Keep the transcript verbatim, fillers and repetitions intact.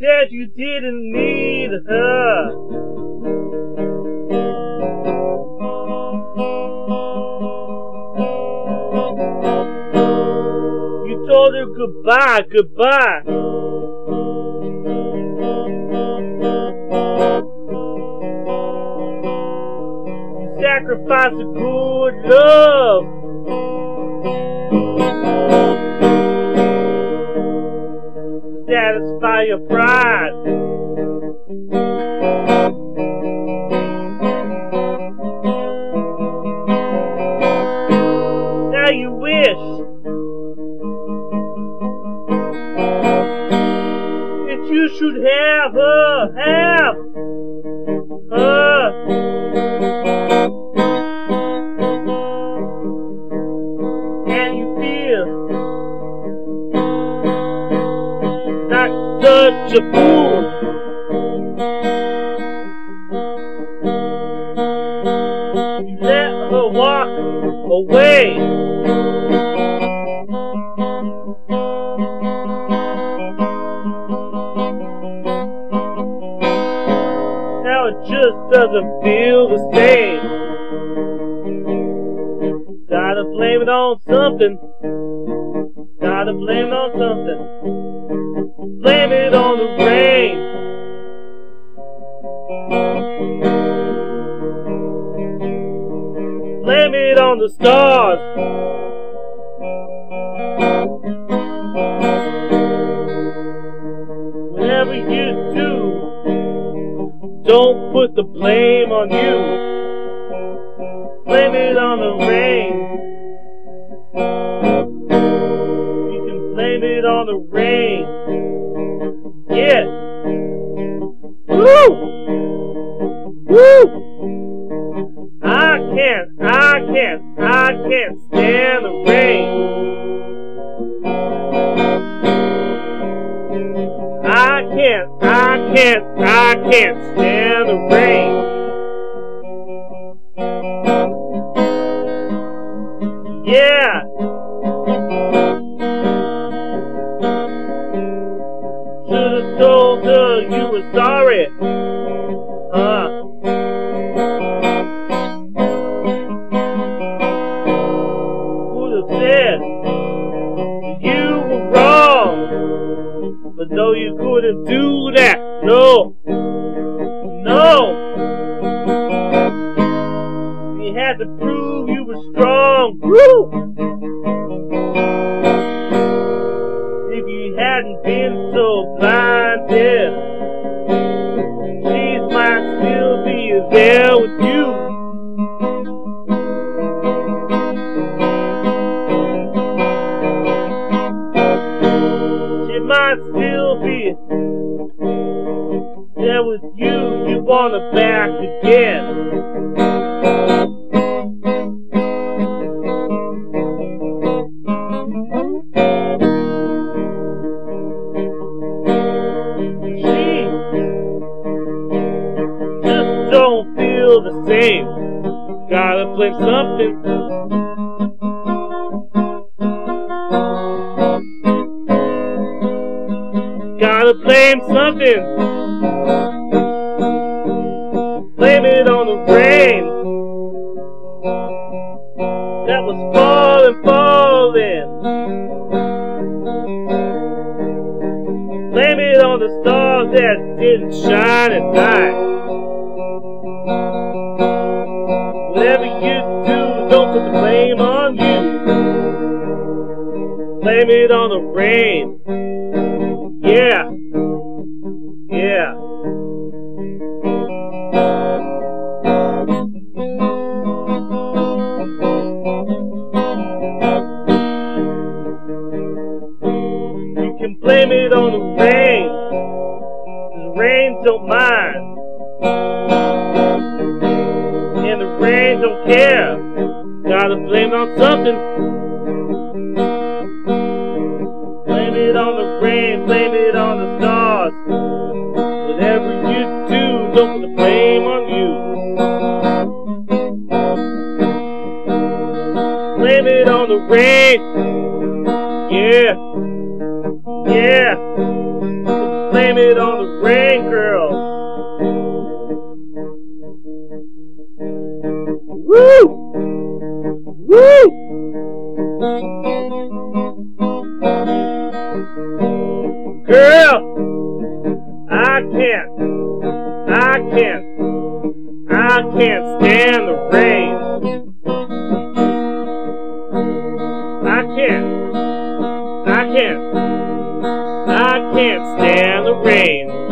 said you didn't need her. You told her goodbye, goodbye. You sacrificed a good love. Satisfy your pride. Now you wish that you should have her, have her, and you feel such a fool. You let her walk away. Now it just doesn't feel the same. Gotta blame it on something. Gotta blame it on something. Blame it on the rain. Blame it on the stars. Whatever you do, don't put the blame on you. Blame it on the rain. You can blame it on the rain. Yeah. Woo! Woo! I can't, I can't, I can't stand the rain. I can't, I can't, I can't stand the rain. Yeah. Should've told her you were sorry. Uh. Would've said you were wrong, but no, you couldn't do that. No, no. You had to prove you were strong. Woo! If you hadn't been so blinded, she might still be there with you. She might still be there with you. You want her back again. The same. Gotta blame something. Gotta blame something. Blame it on the rain that was falling, falling. Blame it on the stars that didn't shine at night. Whatever you do, don't put the blame on you. Blame it on the rain. Yeah. Yeah. You can blame it on the rain. The rain don't mind. And the rain don't care. Gotta blame it on something. Blame it on the rain, blame it on the stars. Whatever you do, don't put the blame on you. Blame it on the rain. Yeah. Yeah. blame it on the rain girl. Woo! Woo! Girl, I can't, I can't, I can't stand the rain. I can't, I can't. I can't stand the rain.